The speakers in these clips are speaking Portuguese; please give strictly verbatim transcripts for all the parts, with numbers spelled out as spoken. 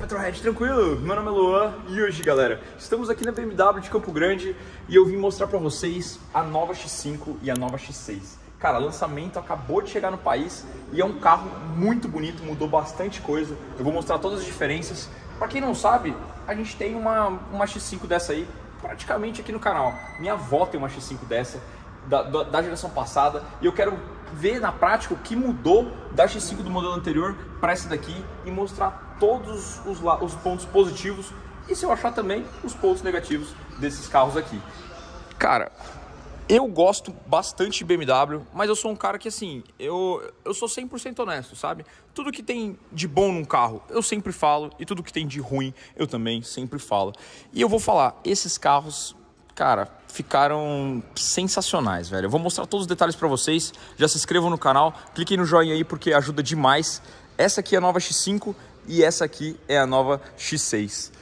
PetrolHead, tranquilo? Meu nome é Luan e hoje, galera, estamos aqui na B M W de Campo Grande e eu vim mostrar pra vocês a nova X cinco e a nova X seis. Cara, o lançamento acabou de chegar no país e é um carro muito bonito, mudou bastante coisa. Eu vou mostrar todas as diferenças. Pra quem não sabe, a gente tem uma, uma X cinco dessa aí praticamente aqui no canal. Minha avó tem uma X cinco dessa, da, da, da geração passada, e eu quero ver na prática o que mudou da X cinco do modelo anterior para essa daqui e mostrar todos os, os pontos positivos e, se eu achar, também os pontos negativos desses carros aqui. Cara, eu gosto bastante de B M W, mas eu sou um cara que, assim, eu, eu sou cem por cento honesto, sabe? Tudo que tem de bom num carro eu sempre falo e tudo que tem de ruim eu também sempre falo. E eu vou falar, esses carros, cara, ficaram sensacionais, velho. Eu vou mostrar todos os detalhes pra vocês. Já se inscrevam no canal, cliquem no joinha aí porque ajuda demais. Essa aqui é a nova X cinco e essa aqui é a nova X seis.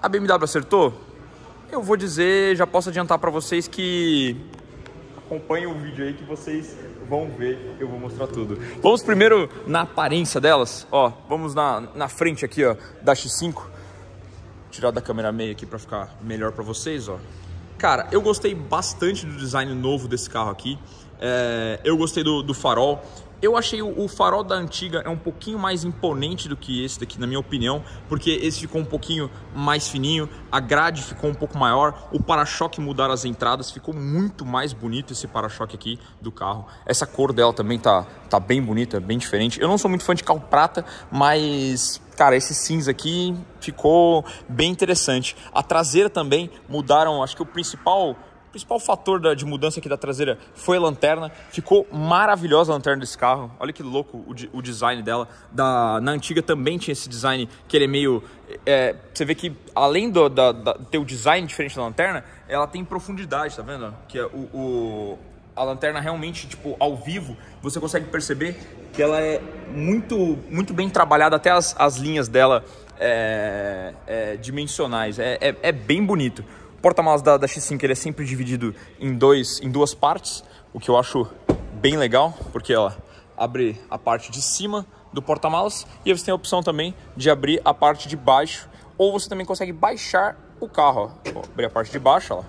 A B M W acertou? Eu vou dizer, já posso adiantar pra vocês que acompanhem o vídeo aí que vocês vão ver. Eu vou mostrar tudo. Vamos primeiro na aparência delas. Ó, vamos na, na frente aqui, ó, da X cinco. Tirar da câmera meia aqui para ficar melhor para vocês, ó. Cara, eu gostei bastante do design novo desse carro aqui. É, eu gostei do, do farol. Eu achei o, o farol da antiga é um pouquinho mais imponente do que esse daqui, na minha opinião, porque esse ficou um pouquinho mais fininho, a grade ficou um pouco maior, o para-choque mudaram as entradas, ficou muito mais bonito esse para-choque aqui do carro. Essa cor dela também tá, tá bem bonita, bem diferente. Eu não sou muito fã de carro prata, mas, cara, esse cinza aqui ficou bem interessante. A traseira também mudaram, acho que o principal... O principal fator da, de mudança aqui da traseira foi a lanterna. Ficou maravilhosa a lanterna desse carro. Olha que louco o, de, o design dela. Da, na antiga também tinha esse design que ele é meio... É, você vê que além do da, da, ter o design diferente da lanterna, ela tem profundidade, tá vendo? Que é o, o, a lanterna realmente, tipo, ao vivo, você consegue perceber que ela é muito, muito bem trabalhada. Até as, as linhas dela é, é, dimensionais. É, é, é bem bonito. O porta-malas da, da X cinco ele é sempre dividido em, dois, em duas partes, o que eu acho bem legal, porque ela abre a parte de cima do porta-malas e você tem a opção também de abrir a parte de baixo, ou você também consegue baixar o carro. Ó. Vou abrir a parte de baixo, ó.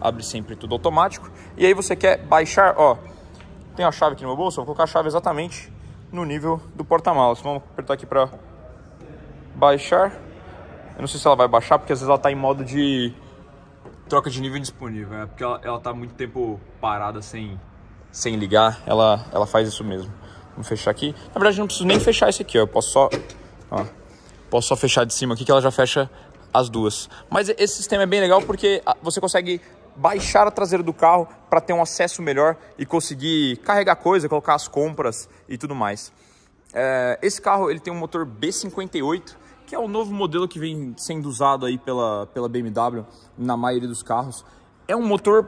Abre sempre tudo automático, e aí você quer baixar, ó, tem a chave aqui no meu bolso, eu vou colocar a chave exatamente no nível do porta-malas. Vamos apertar aqui para baixar. Eu não sei se ela vai baixar, porque às vezes ela está em modo de... troca de nível disponível, é porque ela, ela tá muito tempo parada sem, sem ligar, ela, ela faz isso mesmo. Vamos fechar aqui. Na verdade, eu não preciso nem fechar esse aqui, ó. Eu posso só, ó, posso só fechar de cima aqui que ela já fecha as duas. Mas esse sistema é bem legal porque você consegue baixar a traseira do carro para ter um acesso melhor e conseguir carregar coisa, colocar as compras e tudo mais. É, esse carro ele tem um motor B cinquenta e oito, que é o novo modelo que vem sendo usado aí pela, pela B M W na maioria dos carros. É um motor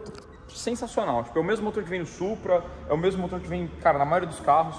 sensacional, tipo, é o mesmo motor que vem no Supra, é o mesmo motor que vem, cara, na maioria dos carros,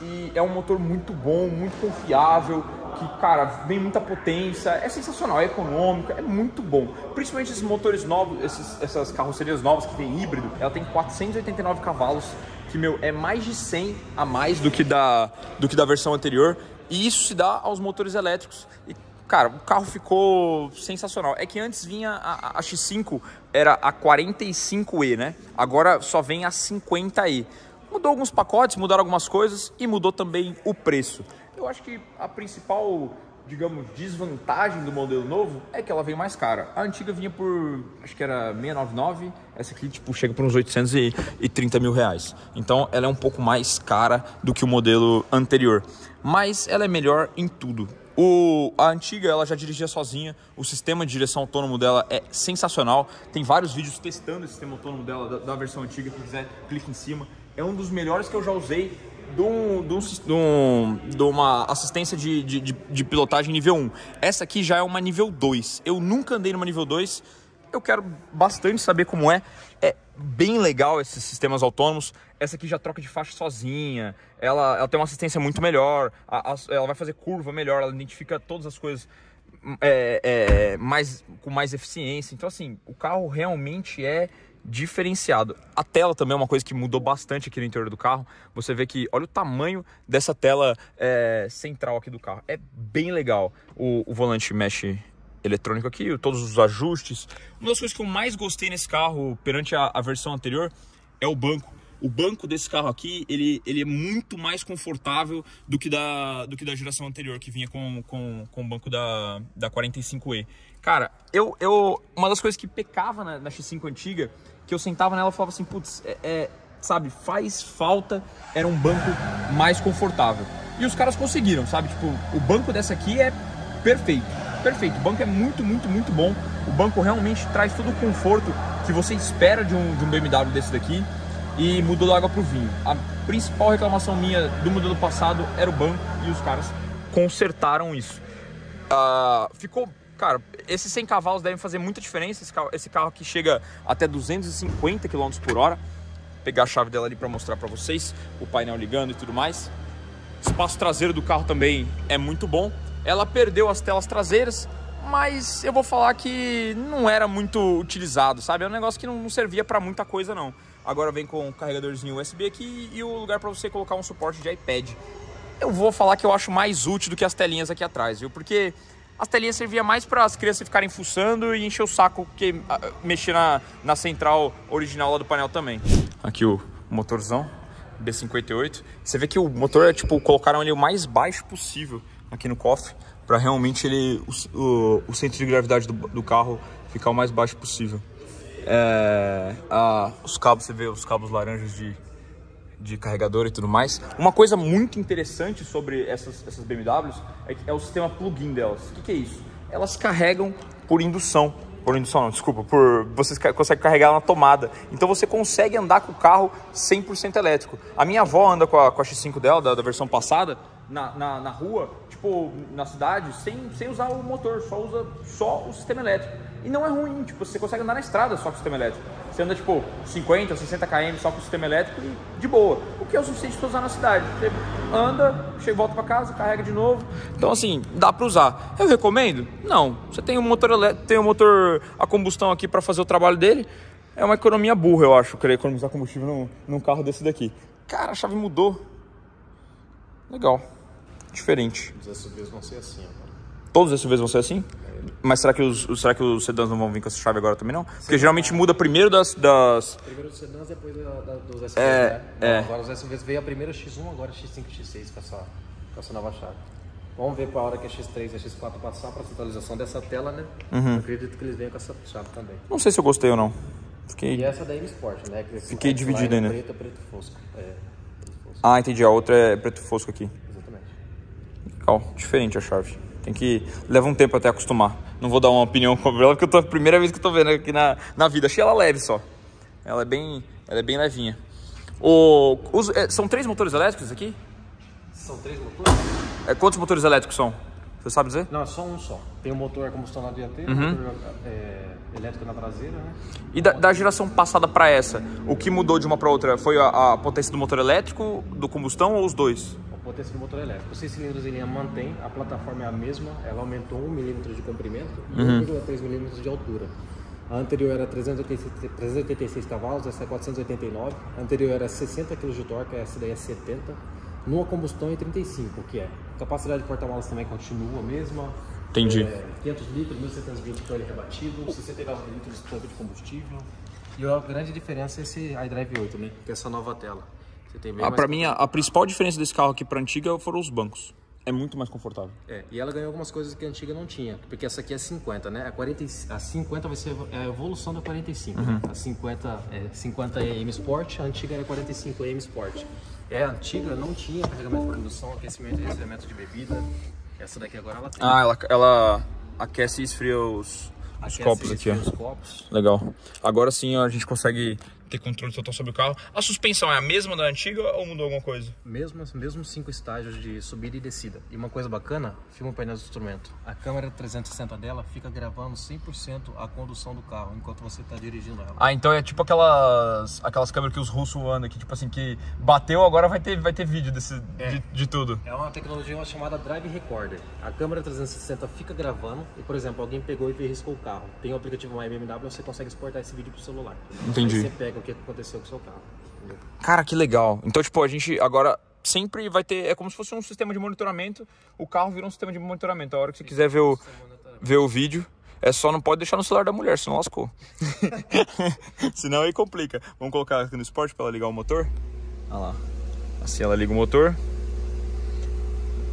e é um motor muito bom, muito confiável, que, cara, vem muita potência, é sensacional, é econômico, é muito bom. Principalmente esses motores novos, esses, essas carrocerias novas que tem híbrido, ela tem quatrocentos e oitenta e nove cavalos, que, meu, é mais de cem a mais do que da, do que da versão anterior. E isso se dá aos motores elétricos. E, cara, o carro ficou sensacional. É que antes vinha a, a X cinco, era a quarenta e cinco E, né? Agora só vem a cinquenta E. Mudou alguns pacotes, mudaram algumas coisas e mudou também o preço. Eu acho que a principal, digamos, desvantagem do modelo novo é que ela veio mais cara. A antiga vinha por, acho que era seiscentos e noventa e nove, essa aqui, tipo, chega por uns oitocentos e trinta mil reais. Então, ela é um pouco mais cara do que o modelo anterior. Mas ela é melhor em tudo. O, a antiga ela já dirigia sozinha, o sistema de direção autônomo dela é sensacional. Tem vários vídeos testando o sistema autônomo dela, da, da versão antiga, quem quiser, clique em cima. É um dos melhores que eu já usei de, um, de, um, de uma assistência de, de, de, de pilotagem nível um. Essa aqui já é uma nível dois. Eu nunca andei numa nível dois, eu quero bastante saber como é. É bem legal esses sistemas autônomos. Essa aqui já troca de faixa sozinha, ela, ela tem uma assistência muito melhor, a, a, ela vai fazer curva melhor, ela identifica todas as coisas é, é, mais, com mais eficiência. Então, assim, o carro realmente é diferenciado. A tela também é uma coisa que mudou bastante aqui no interior do carro. Você vê que, olha o tamanho dessa tela é, central aqui do carro. É bem legal o, o volante mesh eletrônico aqui, todos os ajustes. Uma das coisas que eu mais gostei nesse carro perante a, a versão anterior é o banco. O banco desse carro aqui, ele, ele é muito mais confortável do que da, do que da geração anterior, que vinha com, com, com o banco da, da quarenta e cinco E. Cara, eu, eu, uma das coisas que pecava na, na X cinco antiga, que eu sentava nela e falava assim, putz, é, é, sabe, faz falta, era um banco mais confortável. E os caras conseguiram, sabe? Tipo, o banco dessa aqui é perfeito, perfeito. O banco é muito, muito, muito bom. O banco realmente traz todo o conforto que você espera de um, de um B M W desse daqui. E mudou da água para o vinho. A principal reclamação minha do modelo passado era o banco e os caras consertaram isso. Uh, ficou, cara, esses cem cavalos devem fazer muita diferença. Esse carro, esse carro aqui chega até duzentos e cinquenta quilômetros por hora. Vou pegar a chave dela ali para mostrar para vocês. O painel ligando e tudo mais. Espaço traseiro do carro também é muito bom. Ela perdeu as telas traseiras, mas eu vou falar que não era muito utilizado, sabe? É um negócio que não, não servia para muita coisa, não. Agora vem com o carregadorzinho U S B aqui e o lugar para você colocar um suporte de iPad. Eu vou falar que eu acho mais útil do que as telinhas aqui atrás, viu? Porque as telinhas serviam mais para as crianças ficarem fuçando e encher o saco que mexer na, na central original lá do painel também. Aqui o motorzão, B cinquenta e oito. Você vê que o motor é tipo, colocaram ele o mais baixo possível aqui no cofre, para realmente ele, o, o, o centro de gravidade do, do carro ficar o mais baixo possível. É, a, os cabos, você vê os cabos laranjas de, de carregador e tudo mais. Uma coisa muito interessante sobre essas, essas B M Ws é, é o sistema plug-in delas. O que, que é isso? Elas carregam por indução. Por indução não, desculpa, por, você consegue carregar na tomada. Então você consegue andar com o carro cem por cento elétrico. A minha avó anda com a, com a X cinco dela, da, da versão passada, na, na, na rua, tipo, na cidade, sem, sem usar o motor, só usa só o sistema elétrico. E não é ruim, tipo, você consegue andar na estrada só com o sistema elétrico. Você anda, tipo, cinquenta, sessenta quilômetros só com o sistema elétrico e de boa. O que é o suficiente para usar na cidade. Você anda, chega, volta para casa, carrega de novo. Então, assim, dá para usar. Eu recomendo? Não. Você tem um motor, tem um motor a combustão aqui para fazer o trabalho dele. É uma economia burra, eu acho, querer economizar combustível num, num carro desse daqui. Cara, a chave mudou. Legal. Diferente. Os S U Vs vão ser assim agora. Todos os S U Vs vão ser assim? Mas será que os, será que os sedãs não vão vir com essa chave agora também não? Porque sim, geralmente muda primeiro das... das... Primeiro dos sedãs, depois da, da, dos S U Vs, é, né? É. Não, agora os S U Vs veio a primeira X um, agora X cinco, X seis com essa, com essa nova chave. Vamos ver para a hora que a X três e a X quatro passar para a centralização dessa tela, né? Uhum. Eu acredito que eles venham com essa chave também. Não sei se eu gostei ou não. Fiquei... E essa daí é Sport, né? Que fiquei dividido ainda. É preto, preto fosco. É, preto fosco. Ah, entendi. A outra é preto fosco aqui. Exatamente. Legal. Diferente a chave. Tem que... Leva um tempo até acostumar. Não vou dar uma opinião sobre ela, porque eu tô, a primeira vez que eu tô vendo aqui na, na vida. Achei ela leve só. Ela é bem, ela é bem levinha. O, os, é, são três motores elétricos aqui? São três motores? É, quantos motores elétricos são? Você sabe dizer? Não, é só um só. Tem o um motor a combustão na dianteira, uhum. motor é, elétrico na traseira, né? E da, da geração passada para essa, o que mudou de uma para outra? Foi a, a potência do motor elétrico, do combustão ou os dois? Potência do motor elétrico. Os seis cilindros em linha mantém, a plataforma é a mesma, ela aumentou um milímetro de comprimento e uhum. um vírgula três milímetros de altura. A anterior era trezentos e oitenta e seis cavalos, essa é quatrocentos e oitenta e nove. A anterior era sessenta quilos de torque, essa daí é setenta. Numa combustão é trinta e cinco, o que é? A capacidade de porta-malas também continua a mesma. Entendi. É, quinhentos litros, mil e setecentos litros de óleo rebatido, sessenta e nove litros de tanque de combustível. E a grande diferença é esse iDrive oito, né? Que é essa nova tela. Ah, para mim, a, a principal diferença desse carro aqui para a antiga foram os bancos. É muito mais confortável. É, e ela ganhou algumas coisas que a antiga não tinha. Porque essa aqui é cinquenta, né? A, quarenta, a cinquenta vai ser a evolução da quarenta e cinco. Uhum. A cinquenta, é, cinquenta E M Sport, a antiga era quarenta e cinco E M Sport. É, a antiga não tinha carregamento de indução, aquecimento e resfriamento de bebida. Essa daqui agora ela tem. Ah, ela, ela aquece e esfria os, os copos aqui. Ó. Os copos. Legal. Agora sim, ó, a gente consegue ter controle total sobre o carro. A suspensão é a mesma da antiga ou mudou alguma coisa? Mesmo, mesmo cinco estágios de subida e descida. E uma coisa bacana, filma o painel do instrumento. A câmera trezentos e sessenta dela fica gravando cem por cento a condução do carro, enquanto você está dirigindo ela. Ah, então é tipo aquelas, aquelas câmeras que os russos andam aqui, tipo assim, que bateu, agora vai ter, vai ter vídeo desse, é. de, de tudo. É uma tecnologia chamada Drive Recorder. A câmera trezentos e sessenta fica gravando e, por exemplo, alguém pegou e riscou o carro. Tem o aplicativo My B M W, você consegue exportar esse vídeo pro celular. Entendi. Aí você pega o que aconteceu com o seu carro. Entendeu? Cara, que legal. Então, tipo, a gente agora sempre vai ter... É como se fosse um sistema de monitoramento. O carro virou um sistema de monitoramento. A hora que você quiser ver o, ver o vídeo... É só não pode deixar no celular da mulher, senão lascou. Senão aí complica. Vamos colocar aqui no esporte para ela ligar o motor. Olha lá. Assim ela liga o motor.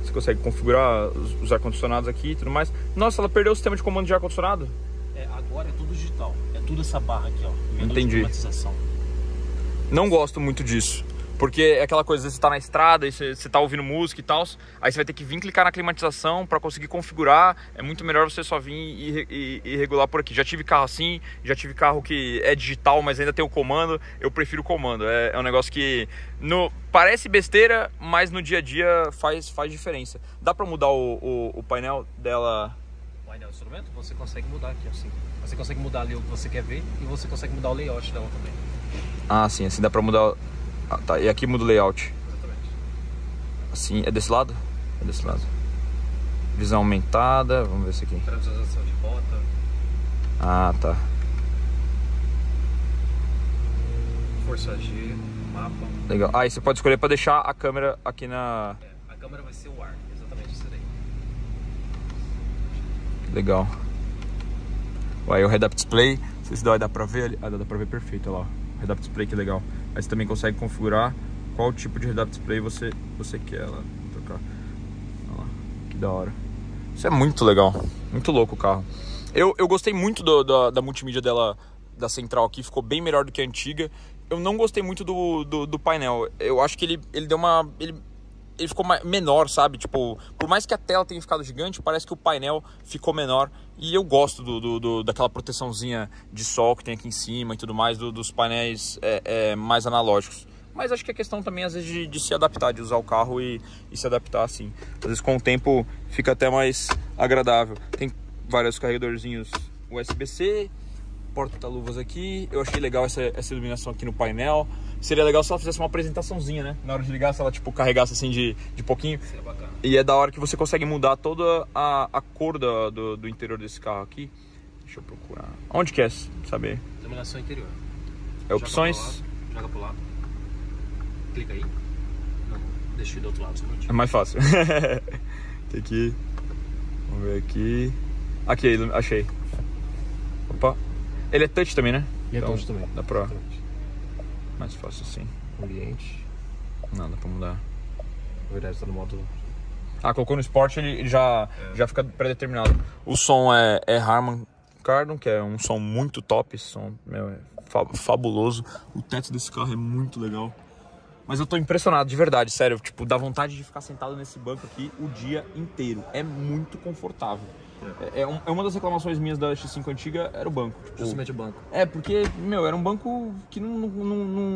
Você consegue configurar os, os ar-condicionados aqui e tudo mais. Nossa, ela perdeu o sistema de comando de ar-condicionado? É, agora é tudo digital. É tudo essa barra aqui, ó. Entendi. Não gosto muito disso. Porque é aquela coisa, você tá na estrada e você, você tá ouvindo música e tal, aí você vai ter que vir clicar na climatização para conseguir configurar. É muito melhor você só vir e, e, e regular por aqui. Já tive carro assim, já tive carro que é digital, mas ainda tem o comando. Eu prefiro o comando. É, é um negócio que no, parece besteira, mas no dia a dia faz, faz diferença. Dá para mudar o, o, o painel dela... O painel do instrumento? Você consegue mudar aqui, assim. Você consegue mudar ali o que você quer ver e você consegue mudar o layout dela também. Ah, sim. Assim dá para mudar... Ah, tá. E aqui muda o layout. Exatamente. Assim, é desse lado? É desse lado. Visão aumentada, vamos ver isso aqui. Transição de bota. Ah, tá. Força G, mapa. Legal. Ah, e você pode escolher para deixar a câmera aqui na... É, a câmera vai ser o ar, exatamente isso daí. Legal. Aí o head-up display, não sei se dá, dá para ver ali. Ah, dá para ver perfeito, olha lá. Head-up display, que legal. Aí você também consegue configurar qual tipo de head-up display você, você quer. Lá, trocar. Olha lá, que da hora. Isso é muito legal. Muito louco o carro. Eu, eu gostei muito do, do, da multimídia dela, da central aqui. Ficou bem melhor do que a antiga. Eu não gostei muito do, do, do painel. Eu acho que ele, ele deu uma... Ele... Ele ficou menor, sabe? Tipo, por mais que a tela tenha ficado gigante, parece que o painel ficou menor. E eu gosto do, do, do, daquela proteçãozinha de sol que tem aqui em cima e tudo mais, do, dos painéis é, é, mais analógicos. Mas acho que é questão também, às vezes, de, de se adaptar, de usar o carro e, e se adaptar assim. Às vezes, com o tempo, fica até mais agradável. Tem vários carregadorzinhos U S B C, porta-luvas aqui. Eu achei legal essa, essa iluminação aqui no painel. Seria legal se ela fizesse uma apresentaçãozinha, né? Na hora de ligar, se ela, tipo, carregasse assim de, de pouquinho. Seria bacana. E é da hora que você consegue mudar toda a, a cor da, do, do interior desse carro aqui. Deixa eu procurar. Onde que é, saber? Iluminação interior. É opções. Joga pro lado. Joga pro lado. Clica aí. Não, deixa eu ir do outro lado. É mais fácil. Tem que ir. Vamos ver aqui. Aqui, achei. Opa. Ele é touch também, né? Ele é touch também. Dá pra... Mais fácil assim. Ambiente. Nada pra mudar. Na verdade tá no modo... Ah, colocou no Sport, ele, ele já, é. já fica pré-determinado. O som é, é Harman Kardon, que é um som muito top. Esse som, meu, é fabuloso. O teto desse carro é muito legal. Mas eu tô impressionado, de verdade, sério. Tipo, dá vontade de ficar sentado nesse banco aqui o dia inteiro. É muito confortável. É, é, um, é uma das reclamações minhas da X cinco antiga era o banco. Tipo, justamente o banco. É, porque, meu, era um banco que não, não, não, não,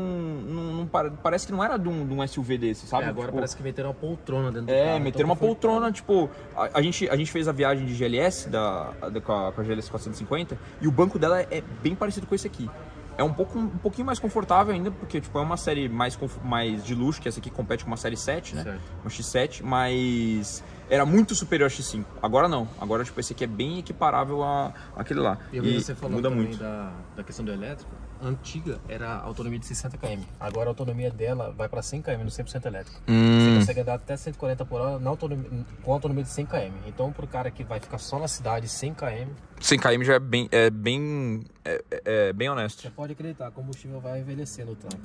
não, não parece que não era de um, de um S U V desse, sabe? É, agora tipo, parece que meteram uma poltrona dentro do carro. É, meteram uma poltrona, tipo... A, a, gente, a gente fez a viagem de G L S da, da, com, a, com a G L S quatrocentos e cinquenta e o banco dela é bem parecido com esse aqui. É um, pouco, um pouquinho mais confortável ainda, porque tipo, é uma série mais, mais de luxo, que essa aqui compete com uma série sete, né? Certo. Uma X sete, mas era muito superior à X cinco. Agora não. Agora tipo, esse aqui é bem equiparável à, àquele lá. E, e você falou muda muito da, da questão do elétrico. A antiga era a autonomia de sessenta quilômetros. Agora a autonomia dela vai para cem quilômetros, no cem por cento elétrico. Hum. Você consegue andar até cento e quarenta por hora na autonomia, com a autonomia de cem quilômetros. Então, para o cara que vai ficar só na cidade, cem quilômetros... cem quilômetros já é bem, é bem, é, é bem honesto. Você pode acreditar, o combustível vai envelhecer no tanque.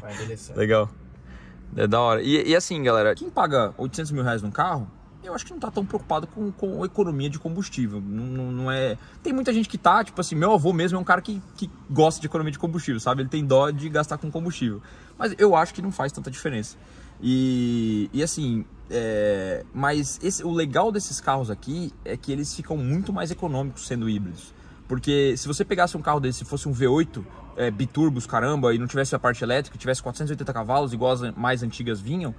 Vai envelhecer. Legal. É da hora. E, e assim, galera, quem paga oitocentos mil reais num carro... Eu acho que não tá tão preocupado com, com economia de combustível. Não, não, não é... Tem muita gente que tá, tipo assim, meu avô mesmo é um cara que, que gosta de economia de combustível, sabe? Ele tem dó de gastar com combustível. Mas eu acho que não faz tanta diferença. E, e assim, é... mas esse, o legal desses carros aqui é que eles ficam muito mais econômicos sendo híbridos. Porque se você pegasse um carro desse, se fosse um V oito, é, biturbos, caramba, e não tivesse a parte elétrica, tivesse quatrocentos e oitenta cavalos, igual as mais antigas vinham,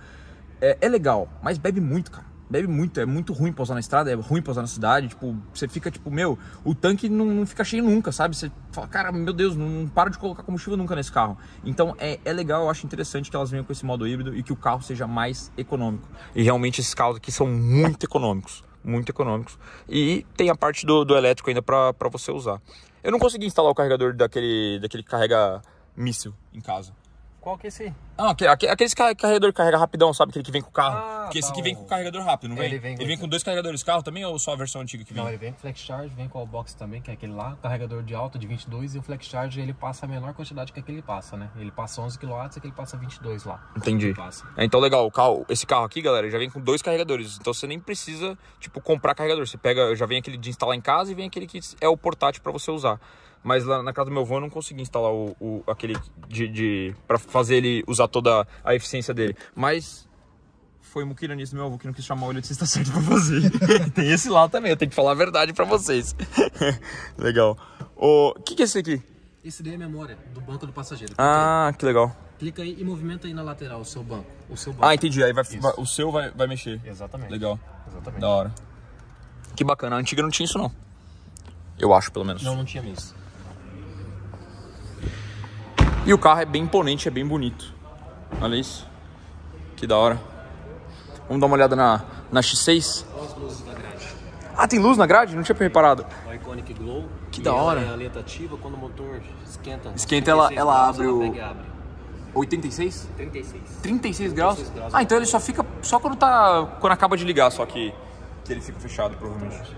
é, é legal, mas bebe muito, cara. Bebe muito, é muito ruim pra usar na estrada, é ruim pra usar na cidade, tipo, você fica tipo, meu, o tanque não, não fica cheio nunca, sabe? Você fala, cara, meu Deus, não, não para de colocar combustível nunca nesse carro. Então é, é legal, eu acho interessante que elas venham com esse modo híbrido e que o carro seja mais econômico. E realmente esses carros aqui são muito econômicos, muito econômicos. E tem a parte do, do elétrico ainda pra, pra você usar. Eu não consegui instalar o carregador daquele, daquele que carrega míssil em casa. Qual que é esse? Ah, aquele, aquele carregador que carrega rapidão, sabe? Aquele que vem com o carro. Ah, porque tá, esse aqui vem com o carregador rápido, não vem? Ele vem, ele vem com dois carregadores carro também ou só a versão antiga que vem? Não, ele vem com Flex Charge, vem com o U box também, que é aquele lá. Carregador de alta de vinte e dois e o Flex Charge, ele passa a menor quantidade que aquele passa, né? Ele passa onze quilowatt, aquele passa vinte e dois lá. Entendi. É, então legal, o carro, esse carro aqui, galera, já vem com dois carregadores. Então você nem precisa, tipo, comprar carregador. Você pega, já vem aquele de instalar em casa e vem aquele que é o portátil para você usar. Mas lá na casa do meu avô eu não consegui instalar o, o, aquele de, de para fazer ele usar toda a eficiência dele. Mas foi o muquiranismo do meu avô que não quis chamar o eletricista tá certo para fazer. Tem esse lá também, eu tenho que falar a verdade para vocês. Legal. O que, que é esse aqui? Esse daí é a memória do banco do passageiro. Ah, que legal. Clica aí e movimenta aí na lateral o seu banco. O seu banco. Ah, entendi. Aí vai, vai, o seu vai, vai mexer. Exatamente. Legal. Exatamente. Da hora. Que bacana. A antiga não tinha isso não. Eu acho, pelo menos. Não, não tinha mesmo. E o carro é bem imponente, é bem bonito. Olha isso. Que da hora. Vamos dar uma olhada na, na X seis. Olha as luzes na grade. Ah, tem luz na grade? Não tinha reparado. O Iconic Glow. Que da hora. Ela é a letra ativa quando o motor esquenta. Esquenta, ela, ela abre o... oitenta e seis? trinta e seis. trinta e seis graus? graus? Ah, então ele só fica... Só quando tá... Quando acaba de ligar, só que... Que ele fica fechado, provavelmente.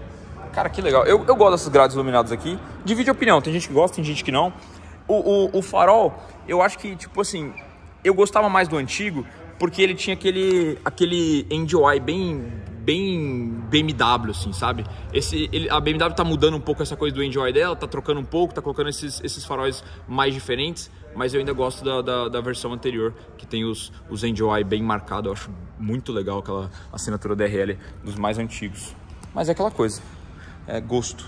Cara, que legal. Eu, eu gosto dessas grades iluminadas aqui. Divide a opinião. Tem gente que gosta, tem gente que não. O, o, o farol, eu acho que, tipo assim, eu gostava mais do antigo, porque ele tinha aquele, aquele end-oi bem, bem B M W, assim, sabe? Esse, ele, a B M W tá mudando um pouco essa coisa do end-oi dela, tá trocando um pouco, tá colocando esses, esses faróis mais diferentes, mas eu ainda gosto da, da, da versão anterior, que tem os, os end-oi bem marcados. Eu acho muito legal aquela assinatura D R L dos mais antigos. Mas é aquela coisa, é gosto.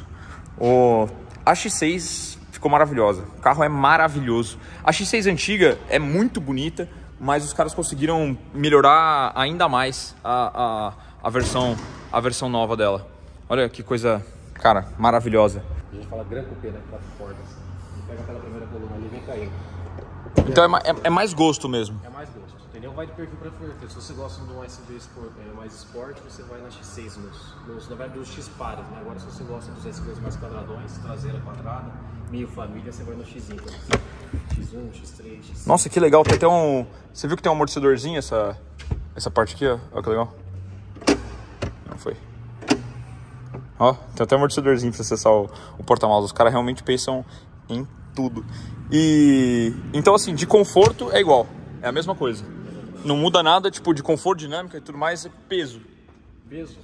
O X seis... Ficou maravilhosa. O carro é maravilhoso. A X seis antiga é muito bonita, mas os caras conseguiram melhorar ainda mais a, a, a, versão, a versão nova dela. Olha que coisa, cara, maravilhosa. A gente fala Gran Coupé, né? Quatro portas. Pega aquela primeira coluna ali e vem caindo. Então é, é, é mais gosto mesmo. É mais gosto, entendeu? Vai de perfil pra perfil. Se você gosta de um S U V Sport, é mais Sport, você vai na X seis, você vai dos X-pares, né? Agora se você gosta dos S U Vs mais quadradões, traseira quadrada, meio família, você vai no X cinco. X um, X três, X seis. Nossa, que legal, tem até um... Você viu que tem um amortecedorzinho essa, essa parte aqui, ó? Olha que legal. Não foi. Ó, tem até um amortecedorzinho pra acessar o, o porta-malas. Os caras realmente pensam em tudo. E... Então, assim, de conforto é igual. É a mesma coisa. Não muda nada, tipo, de conforto, dinâmica e tudo mais, é peso. Peso?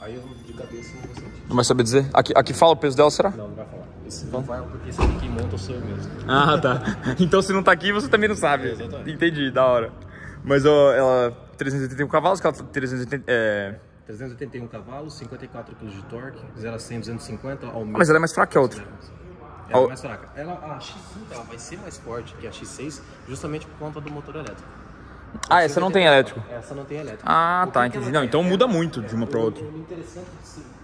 Aí eu de cabeça não vou sentir. Não vai saber dizer? Aqui, aqui fala o peso dela, será? Não, não vai falar. Esse não vai porque esse aqui monta o seu mesmo. Ah, tá. Então se não tá aqui, você também não sabe. É, exatamente. Entendi, da hora. Mas ó, ela trezentos e oitenta e um cavalos, que ela trezentos e oitenta, é... trezentos e oitenta e um cavalos, cinquenta e quatro quilos de torque, zero a cem, duzentos e cinquenta. Ao menos. Ah, mas ela é mais fraca que a outra. Ela ao... é mais fraca. Ela, a X cinco ela vai ser mais forte que a X seis justamente por conta do motor elétrico. Ah, essa não tem elétrico? Essa não tem elétrico. Ah, tá, entendi. Não, então muda muito de uma para outra. O interessante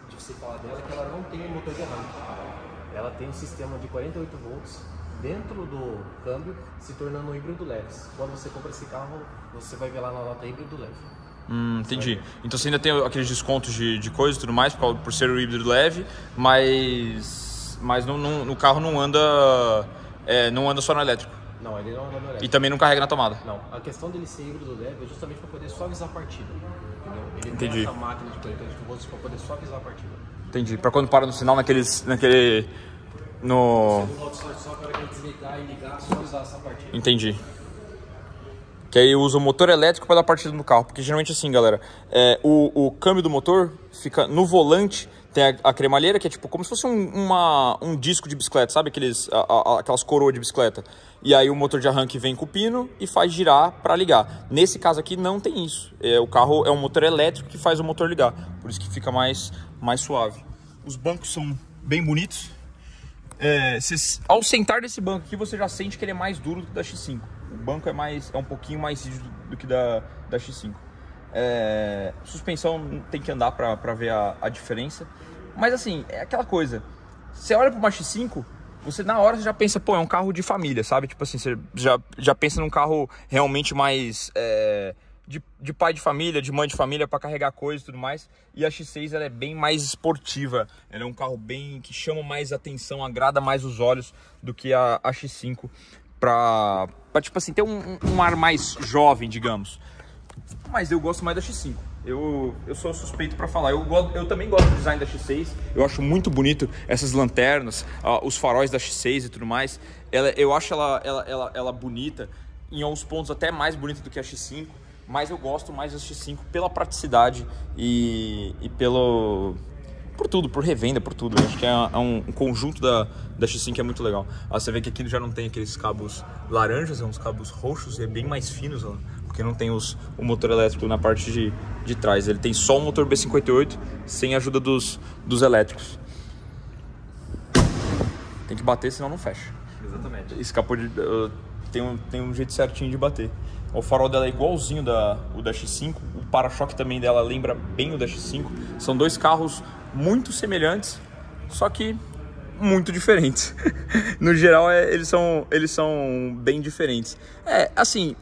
de você falar dela é que ela não tem um motor de arranque. Ela tem um sistema de quarenta e oito volts dentro do câmbio, se tornando um híbrido leve. Quando você compra esse carro, você vai ver lá na nota híbrido leve. Hum, entendi. Então você ainda tem aqueles descontos de, de coisa e tudo mais, por, por ser o híbrido leve, mas, mas não, não, no carro não anda, é, não anda só no elétrico. Não, ele não anda no elétrico. E também não carrega na tomada. Não, a questão dele ser híbrido leve é justamente para poder suavizar a partida. Entendeu? Ele entendi. Tem essa máquina de quarenta e oito volts para poder suavizar a partida. Entendi, pra quando para no sinal naqueles, naquele, no... Entendi. Que aí usa o motor elétrico para dar partida no carro, porque geralmente assim, galera, é, o, o câmbio do motor fica no volante, tem a, a cremalheira que é tipo como se fosse um, uma, um disco de bicicleta, sabe? Aqueles, a, a, aquelas coroas de bicicleta. E aí o motor de arranque vem com o pino e faz girar para ligar. Nesse caso aqui não tem isso. É, o carro é um motor elétrico que faz o motor ligar, por isso que fica mais... mais suave. Os bancos são bem bonitos. é, cês, ao sentar nesse banco aqui, você já sente que ele é mais duro do que da X cinco. O banco é, mais, é um pouquinho mais rígido do que da, da X cinco. É, suspensão tem que andar para ver a, a diferença. Mas assim, é aquela coisa. Você olha para uma X cinco, você na hora você já pensa, pô, é um carro de família, sabe? Tipo assim, você já, já pensa num carro realmente mais... É, De, de pai de família, de mãe de família, para carregar coisas e tudo mais. E a X seis ela é bem mais esportiva. Ela é um carro bem que chama mais atenção, agrada mais os olhos do que a, a X cinco. Para, tipo assim, ter um, um ar mais jovem, digamos. Mas eu gosto mais da X cinco. Eu, eu sou suspeito para falar. Eu, eu também gosto do design da X seis. Eu acho muito bonito essas lanternas, uh, os faróis da X seis e tudo mais. Ela, eu acho ela, ela, ela, ela bonita. Em alguns pontos até mais bonita do que a X cinco. Mas eu gosto mais da X cinco pela praticidade e, e pelo... Por tudo, por revenda, por tudo. Eu acho que é, é um, um conjunto da, da X cinco que é muito legal. Ah, você vê que aqui já não tem aqueles cabos laranjas, são uns cabos roxos e é bem mais finos, ó, porque não tem os, o motor elétrico na parte de, de trás. Ele tem só o motor B cinquenta e oito sem a ajuda dos, dos elétricos. Tem que bater, senão não fecha. Exatamente. Escapou de... Uh, tem, um, tem um jeito certinho de bater. O farol dela é igualzinho da, o da X cinco, o para-choque também dela lembra bem o da X cinco. São dois carros muito semelhantes, só que muito diferentes. No geral, é, eles, são, eles são bem diferentes. É, assim,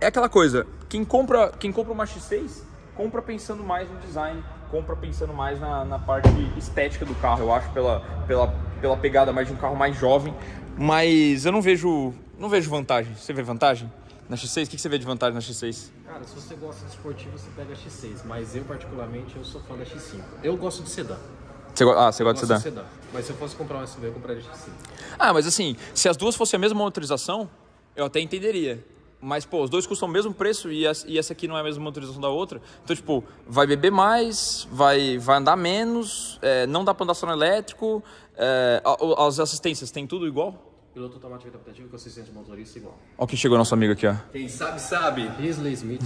é aquela coisa, quem compra, quem compra uma X seis, compra pensando mais no design, compra pensando mais na, na parte estética do carro, eu acho, pela, pela, pela pegada mais de um carro mais jovem. Mas eu não vejo, não vejo vantagem. Você vê vantagem? Na X seis, o que você vê de vantagem na X seis? Cara, se você gosta de esportivo, você pega a X seis. Mas eu, particularmente, eu sou fã da X cinco. Eu gosto de sedã. Você go... Ah, você gosta de sedã? De sedã. Mas se eu fosse comprar um S U V, eu compraria a X cinco. Ah, mas assim, se as duas fossem a mesma motorização, eu até entenderia. Mas, pô, os dois custam o mesmo preço e, as... e essa aqui não é a mesma motorização da outra. Então, tipo, vai beber mais, vai, vai andar menos, é... não dá pra andar só no elétrico. É... As assistências, tem tudo igual? Piloto automático adaptativo com assistente motorista igual. Olha quem chegou, nosso amigo aqui, ó. Quem sabe, sabe. Rizley Smith.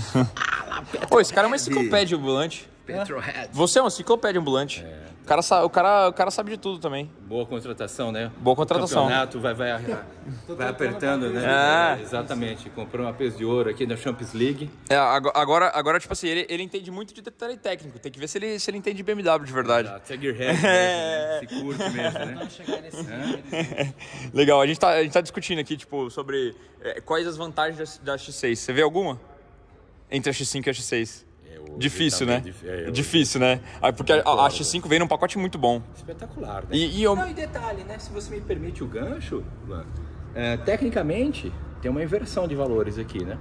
Pô, esse cara é uma enciclopédia ambulante. PetrolHead. Você é uma enciclopédia ambulante. É. O, cara, o, cara, o cara sabe de tudo também. Boa contratação, né? Boa contratação. O campeonato vai, vai, vai apertando, né? É. Exatamente. Comprou uma peso de ouro aqui na Champions League. É, agora, agora tipo assim, ele, ele entende muito de detalhe técnico. Tem que ver se ele, se ele entende de B M W de verdade. Exato. É gearhead é. Mesmo, né? Se curte mesmo, né? É. Legal. A gente, tá, a gente tá discutindo aqui, tipo, sobre é, quais as vantagens da, da X seis. Você vê alguma? Entre a X cinco e a X seis. Difícil, né? Dif... É, eu... Difícil, né? Porque a, a X cinco veio num pacote muito bom. Espetacular, né? E, e, eu... Não, e detalhe, né? Se você me permite o gancho, é, tecnicamente, tem uma inversão de valores aqui, né?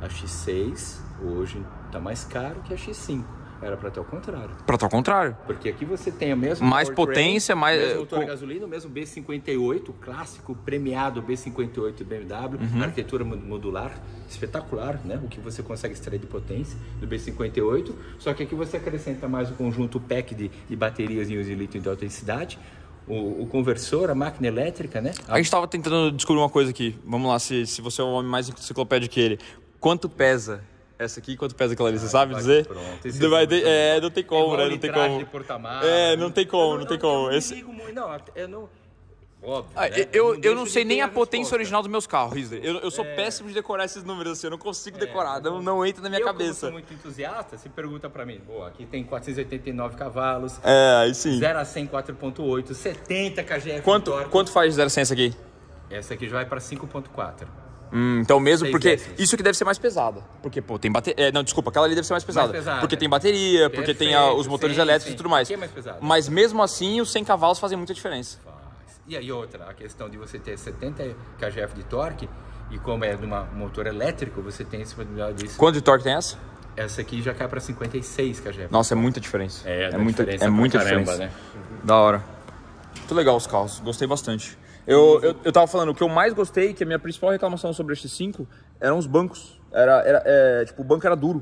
A X seis hoje tá mais caro que a X cinco. Era para estar ao contrário. Para estar ao contrário. Porque aqui você tem a mesma... Mais potência, mais... O mesmo motor a gasolina, o mesmo B cinquenta e oito, o clássico premiado B cinquenta e oito B M W, uhum. Arquitetura modular, espetacular, né? O que você consegue extrair de potência do B cinquenta e oito. Só que aqui você acrescenta mais o conjunto pack de, de baterias em uso lítio de alta densidade, o, o conversor, a máquina elétrica, né? A gente estava tentando descobrir uma coisa aqui. Vamos lá, se, se você é o homem mais enciclopédia que ele. Quanto pesa... Essa aqui, quanto pesa aquela ali, você ah, sabe dizer? Pronto, vai ter, é, não tem como, né? Não tem como. É, não tem como, não, não, não tem como. Não, esse... não, eu não... Óbvio, ah, né? Eu, eu, eu não sei nem a, a potência original dos meus carros, Rizley. Eu, eu sou é. péssimo de decorar esses números assim, eu não consigo é. decorar, não, não entra na minha eu, cabeça. Eu sou muito entusiasta, se pergunta pra mim, pô, aqui tem quatrocentos e oitenta e nove cavalos, é, aí sim. zero a cem quatro ponto oito, setenta kgf. Quanto, quanto faz de zero a cem essa aqui? Essa aqui já vai pra cinco ponto quatro. Hum, então mesmo, porque isso que deve ser mais pesada. Porque, pô, tem bateria... É, não, desculpa, aquela ali deve ser mais pesada. Mais pesada porque é. Tem bateria, perfeito, porque tem a, os motores sim, elétricos sim. e tudo mais. É mais pesado, mas né? mesmo assim, os cem cavalos fazem muita diferença. Faz. E aí outra, a questão de você ter setenta kgf de torque, e como é de um motor elétrico, você tem esse... Quanto de torque tem essa? Essa aqui já cai para cinquenta e seis kgf. Nossa, é muita diferença. É, é muita diferença. É muita diferença. Caramba, né? Da hora. Muito legal os carros, gostei bastante. Eu, eu, eu tava falando, o que eu mais gostei, que a minha principal reclamação sobre a X cinco, eram os bancos. Era, era, é, tipo, o banco era duro.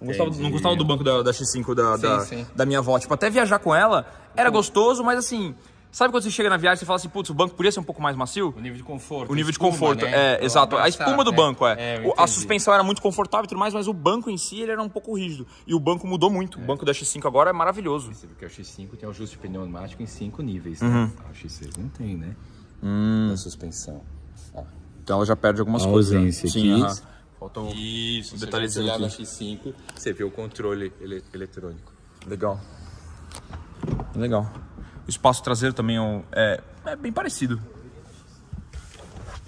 Não gostava, não gostava do banco da, da X cinco, da, sim, da, sim. da minha avó. Tipo, até viajar com ela, era gostoso, mas assim, Sabe quando você chega na viagem e você fala assim, putz, o banco podia ser um pouco mais macio? O nível de conforto. O nível espuma, de conforto, né? é, exato. A espuma do banco, é. é a suspensão era muito confortável e tudo mais, mas o banco em si ele era um pouco rígido. E o banco mudou muito. É. O banco da X cinco agora é maravilhoso. Porque o X cinco tem o ajuste pneumático em cinco níveis, né? Uhum. A X seis não tem, né? Hum. A suspensão. Ah. Então ela já perde algumas coisas. Sim, aqui. Faltou um Isso, detalhezinho aqui. Na X cinco, você vê o controle ele eletrônico. Legal. Legal. O espaço traseiro também é, é bem parecido.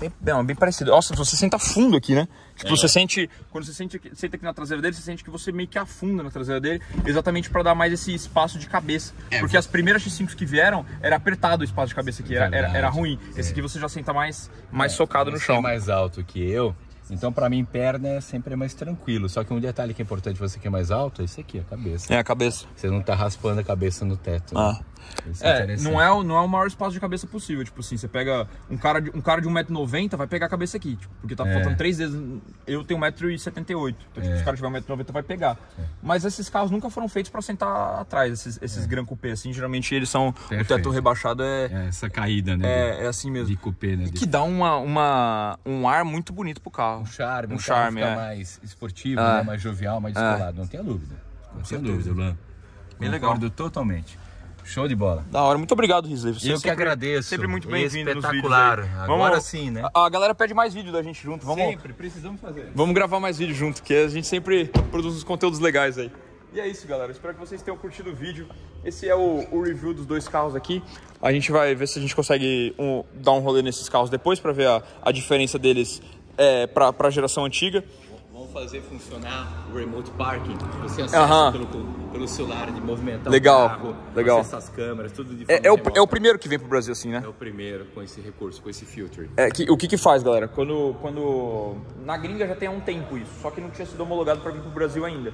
Bem, não, bem parecido. Nossa, você senta fundo aqui, né? Tipo, é. você sente... Quando você sente, senta aqui na traseira dele, você sente que você meio que afunda na traseira dele, exatamente para dar mais esse espaço de cabeça. É, porque você... as primeiras X cinco que vieram, era apertado o espaço de cabeça aqui, era, era, era ruim. É. Esse aqui você já senta mais, mais é, socado no chão. Você é mais alto que eu, então para mim perna é sempre mais tranquilo. Só que um detalhe que é importante você que é mais alto é isso aqui, a cabeça. É, a cabeça. Você não tá raspando a cabeça no teto. Ah. Né? É, não é, o, não é o maior espaço de cabeça possível. Tipo assim, você pega um cara de, um cara de um metro e noventa, vai pegar a cabeça aqui, tipo, porque tá é. faltando três vezes. Eu tenho um metro e setenta e oito, então tipo, é. se o cara tiver um metro e noventa vai pegar. É. Mas esses carros nunca foram feitos pra sentar atrás, esses, esses é. Gran Coupé, assim, geralmente eles são... Perfeito. O teto rebaixado é... é essa caída, né? É, é assim mesmo. De coupé, né? E que dá uma, uma, um ar muito bonito pro carro. Um charme, um, um charme, carro fica é. mais esportivo, é. né? mais jovial, mais descolado, é. não tenha dúvida. Não tenha dúvida, Lan. Bem legal. Concordo totalmente. Show de bola. Da hora. Muito obrigado, Rizley. Eu que agradeço. Sempre muito bem-vindo. Espetacular. Nos vídeos. Agora vamos, sim, né? A, a galera pede mais vídeo da gente junto. Vamos, sempre. Precisamos fazer. Vamos gravar mais vídeo junto, que a gente sempre produz uns conteúdos legais aí. E é isso, galera. Espero que vocês tenham curtido o vídeo. Esse é o, o review dos dois carros aqui. A gente vai ver se a gente consegue um, dar um rolê nesses carros depois para ver a, a diferença deles é, para a geração antiga. Vamos fazer funcionar o remote parking. Você acessa uhum. pelo, pelo celular, de movimentar legal, o carro, legal. acessa as câmeras, tudo de é, é, o, é o primeiro que vem pro Brasil, assim, né? É o primeiro com esse recurso, com esse filtro. É, que, o que que faz, galera? Quando, quando... Na gringa já tem há um tempo isso, só que não tinha sido homologado para vir pro Brasil ainda.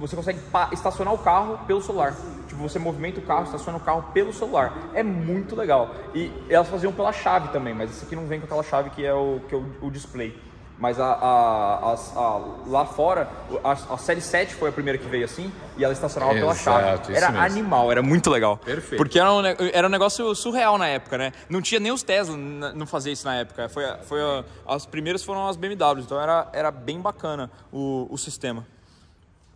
Você consegue estacionar o carro pelo celular. Tipo, você movimenta o carro, estaciona o carro pelo celular. É muito legal. E elas faziam pela chave também, mas esse aqui não vem com aquela chave que é o, que é o, o display. Mas a, a, a, a, lá fora, a, a série sete foi a primeira que veio assim, e ela estacionava pela chave. Era animal, era muito legal. Perfeito. Porque era um, era um negócio surreal na época, né? Não tinha nem os Tesla, não fazia isso na época. Foi, foi a, as primeiras foram as B M Ws, então era, era bem bacana o, o sistema.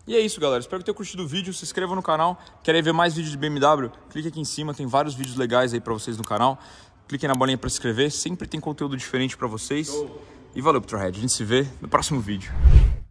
E é isso, galera. Espero que tenham curtido o vídeo. Se inscrevam no canal. Querem ver mais vídeos de B M W? Clique aqui em cima, tem vários vídeos legais aí pra vocês no canal. Clique na bolinha pra se inscrever, sempre tem conteúdo diferente pra vocês. Show. E valeu, PetrolHead. A gente se vê no próximo vídeo.